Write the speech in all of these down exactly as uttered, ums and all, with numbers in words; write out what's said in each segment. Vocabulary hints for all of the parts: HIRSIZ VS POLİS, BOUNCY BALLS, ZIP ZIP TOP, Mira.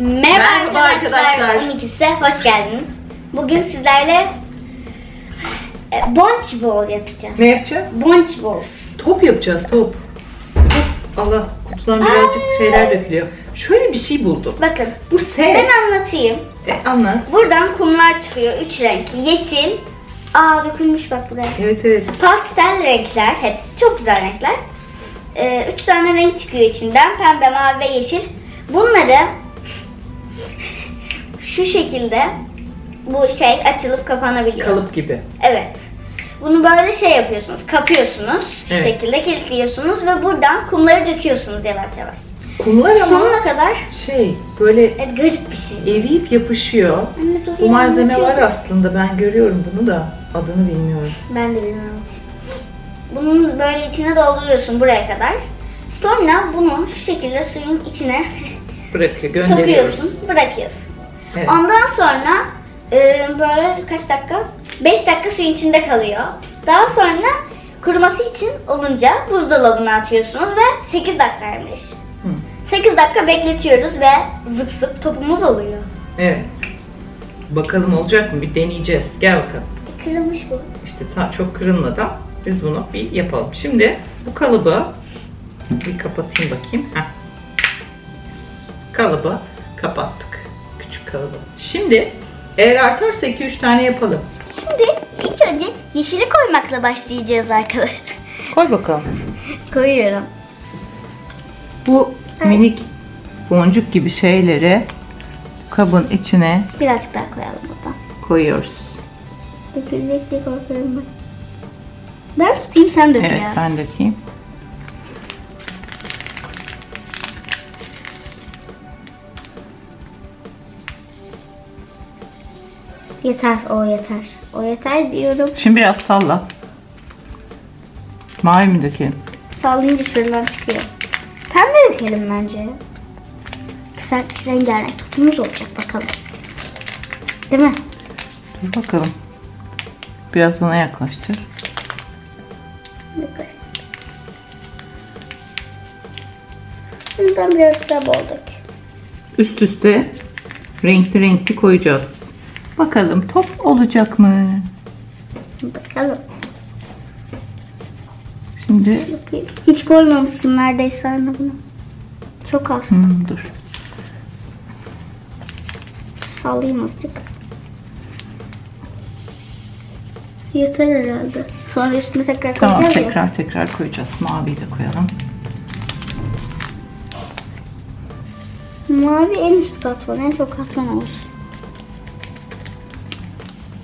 Merhaba arkadaşlar. on ikisine hoş geldiniz. Bugün sizlerle e, bouncy ball yapacağız. Ne yapacağız? Bouncy ball. Top yapacağız, top. Allah, kutudan birazcık Aa, şeyler dökülüyor. Şöyle bir şey buldum. Bakın. Bu set. Ben anlatayım. E, anlat. Buradan kumlar çıkıyor. Üç renkli. Yeşil. Aa, dökülmüş bak buraya. Evet evet. Pastel renkler. Hepsi çok güzel renkler. Ee, üç tane renk çıkıyor içinden. Pembe, mavi ve yeşil. Bunları şu şekilde bu şey açılıp kapanabiliyor. Kalıp gibi. Evet. Bunu böyle şey yapıyorsunuz. Kapıyorsunuz. Şu evet. şekilde kilitliyorsunuz ve buradan kumları döküyorsunuz yavaş yavaş. Kumlar ama sonuna kadar şey böyle e, garip bir şey. Eriyip yapışıyor. Anne, bu malzeme var aslında. Ben görüyorum bunu da adını bilmiyorum. Ben de bilmiyorum. Bunun böyle içine dolduruyorsun buraya kadar. Sonra bunu şu şekilde suyun içine bırakıyor, sokuyorsun, bırakıyorsun. Evet. Ondan sonra e, böyle kaç dakika? beş dakika suyun içinde kalıyor. Daha sonra kuruması için olunca buzdolabına atıyorsunuz ve sekiz dakikaymış. sekiz dakika bekletiyoruz ve zıp zıp topumuz oluyor. Evet. Bakalım olacak mı? Bir deneyeceğiz. Gel bakalım. Kırılmış bu. İşte ta çok kırılmadan biz bunu bir yapalım. Şimdi bu kalıbı bir kapatayım bakayım. Heh. Kalıbı kapattık. Küçük kalıbı. Şimdi eğer artarsa iki üç tane yapalım. Şimdi ilk önce yeşili koymakla başlayacağız arkadaşlar. Koy bakalım. Koyuyorum. Bu minik boncuk gibi şeyleri kabın içine birazcık daha koyalım buradan. Koyuyoruz. Dökülecek diye korkuyorum ben. Ben tutayım, sen dök. Evet, ben dökeyim. Yeter, o yeter. O yeter diyorum. Şimdi biraz salla. Mavi mi dökelim? Sallayınca şuradan çıkıyor. Pembe dökelim bence. Güzel rengarenk topumuz olacak bakalım. Değil mi? Dur bakalım. Biraz bana yaklaştır. Bundan biraz daha bolduk. Üst üste renkli renkli koyacağız. Bakalım top olacak mı? Bakalım. Şimdi hiç koymamışsın neredeyse anne bunu. Çok az. Hmm, dur. Sallayayım azıcık. Yeter herhalde. Sonra üstüne tekrar koyacağız. Tamam, tekrar ya. tekrar koyacağız. Maviyi de koyalım. Mavi en üst katman, en çok katman olsun.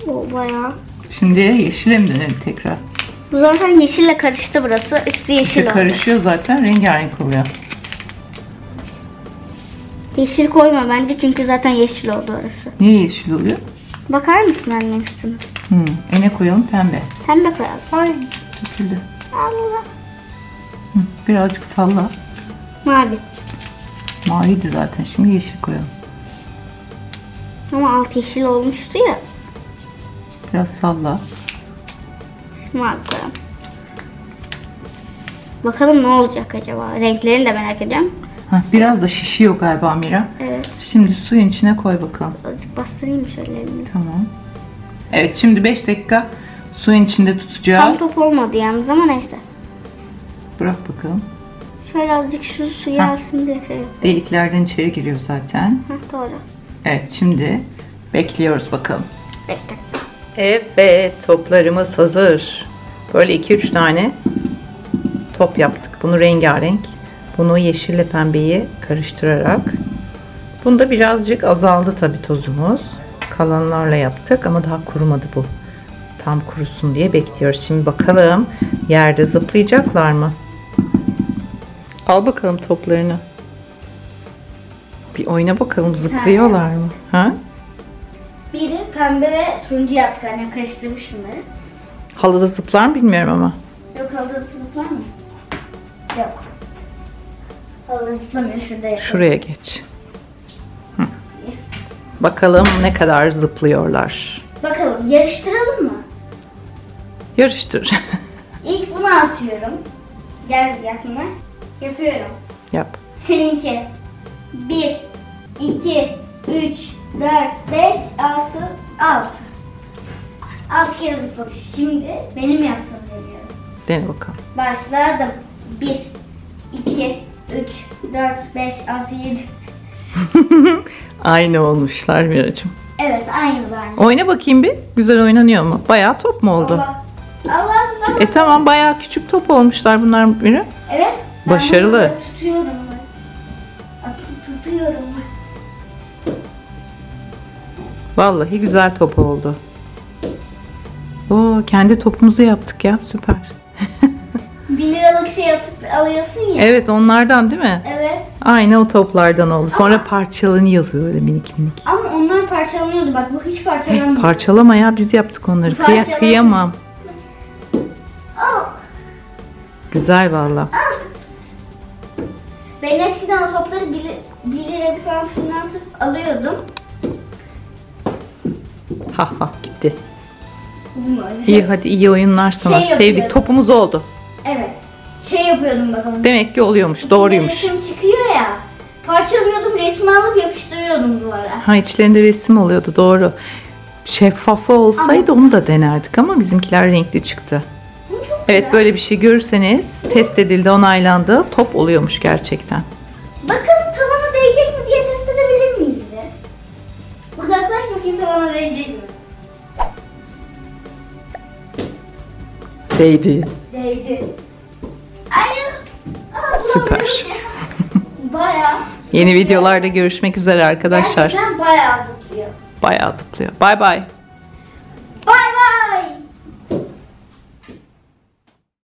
O bayağı. Şimdi yeşile mi dönelim tekrar? Bu zaten yeşille karıştı burası. Üstü yeşil İşte oldu. Karışıyor zaten, rengarenk oluyor. Yeşil koyma bence çünkü zaten yeşil oldu orası. Niye yeşil oluyor? Bakar mısın annem üstüne? Hmm, ene koyalım pembe. Pembe koyalım. Ay, döküldü. Allah. Hı, birazcık salla. Mavi. Maviydi zaten, şimdi yeşil koyalım. Ama alt yeşil olmuştu ya. Biraz salla. Mavi koyalım. Bakalım ne olacak acaba? Renklerini de merak ediyorum. Heh, biraz da şişiyor galiba Mira. Evet. Şimdi suyun içine koy bakalım. Azıcık bastırayım şöyle elini. Tamam. Evet, şimdi beş dakika suyun içinde tutacağız. Tam top olmadı yalnız ama neyse. Bırak bakalım. Şöyle azıcık şu suyu alsın diye şey yapayım. Deliklerden içeri giriyor zaten. Heh, doğru. Evet, şimdi bekliyoruz bakalım. beş dakika. Evet, toplarımız hazır. Böyle iki üç tane top yaptık. Bunu rengarenk, bunu yeşille pembeyi karıştırarak. Bunda birazcık azaldı tabii tozumuz. Kalanlarla yaptık ama daha kurumadı bu. Tam kurusun diye bekliyoruz. Şimdi bakalım yerde zıplayacaklar mı? Al bakalım toplarını. Bir oyna bakalım, zıplıyorlar mı? Ha? Biri pembe ve turuncu yaptık annem, karıştırmış bunları. Halıda zıplar mı bilmiyorum ama. Yok, halıda zıplar mı? Yok. Halıda zıplamıyor, şurada yapalım. Şuraya geç. Hı. Bakalım ne kadar zıplıyorlar. Bakalım, yarıştıralım mı? Yarıştır. İlk bunu atıyorum. Gel yakınlaş. Yapıyorum. Yap. Seninki. Bir, iki, üç, dört, beş, altı, altı. altı kere zıplatış. Şimdi benim yaptığımı deniyorum. Dene bakalım. Başladım. bir, iki, üç, dört, beş, altı, yedi. Aynı olmuşlar Miracığım. Evet, aynılar. Oyna bakayım bir. Güzel oynanıyor mu? Bayağı top mu oldu? Allah Allah. Allah. E tamam, bayağı küçük top olmuşlar bunlar Mira. Evet. Başarılı. Tutuyorum ben. Atıp tutuyorum ben. Vallahi güzel top oldu. Oo, kendi topumuzu yaptık ya, süper. bir liralık şey yaptık, alıyorsun ya. Evet, onlardan değil mi? Evet. Aynı o toplardan oldu. Sonra ama parçalanıyor böyle minik minik. Ama onlar parçalanıyordu, bak bu hiç parçalanmıyor. Parçalama ya, biz yaptık onları. Kıya, kıyamam. Oh. Güzel valla. Ah. Ben eskiden o topları bir lira bir falan alıyordum. Ha ha, gitti. İyi hadi, iyi oyunlar sana. Şey sevdik, topumuz oldu. Evet. Şey yapıyordum bakalım. Demek ki oluyormuş. İçinde doğruymuş. Resim çıkıyor ya. Parçalıyordum, resmi alıp yapıştırıyordum duvara. Ha, içlerinde resim oluyordu, doğru. Şeffafı olsaydı ama onu da denerdik ama bizimkiler renkli çıktı. Evet, böyle bir şey görürseniz test edildi, onaylandı. Top oluyormuş gerçekten. Bakın tavana değecek mi diye test edebilir miyiz? Uzaklaş bakayım, tavana değecek mi? Değdi. Değdi. Hayır. Aa, süper. Bayağı. Yeni videolarda görüşmek üzere arkadaşlar. Gerçekten bayağı zıplıyor. Bayağı zıplıyor. Bay bay.